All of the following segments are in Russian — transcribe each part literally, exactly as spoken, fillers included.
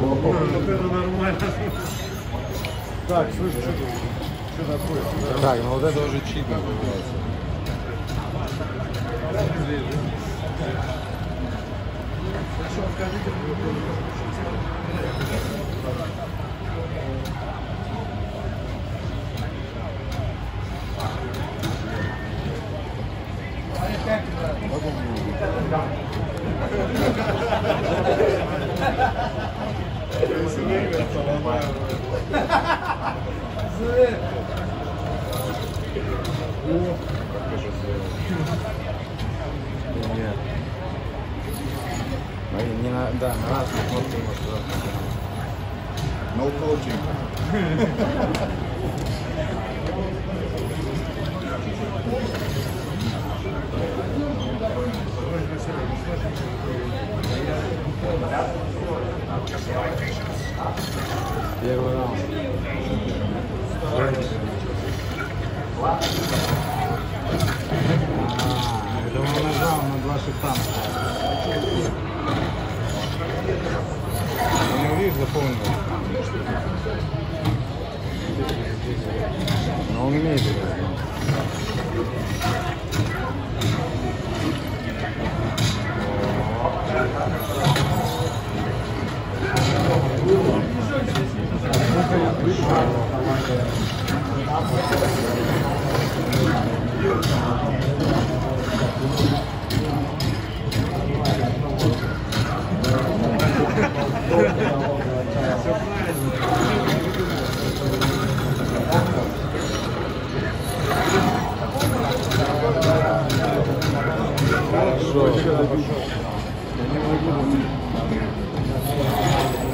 Вот это нормально. Так, слышь, что такое? Так, ну вот это уже чит называется. Не на, да, на разные кнопки может работать. No coaching. Первый раунд. Я думаю, нажал на два шифта. Запомнил. Но он умеет играть. А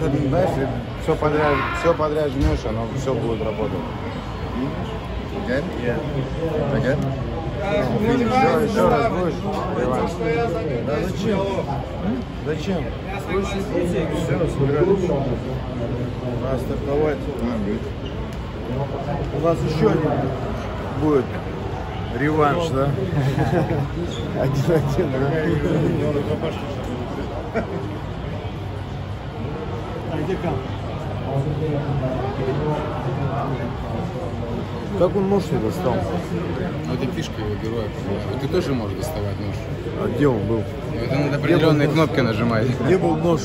это, знаешь, все подряд, все подряд жмешь, оно все будет работать. Again? Yeah. Again? Все, еще раз будешь? Да зачем? Зачем? Все, сыграли. Надо стартовать. У нас еще один будет. Реванш, да? Один-один. А где камп? Как он нож не достал? Ну это фишка его героя. Ты тоже можешь доставать нож. А где он был? Это надо определенные кнопки нажимать. Где был нож?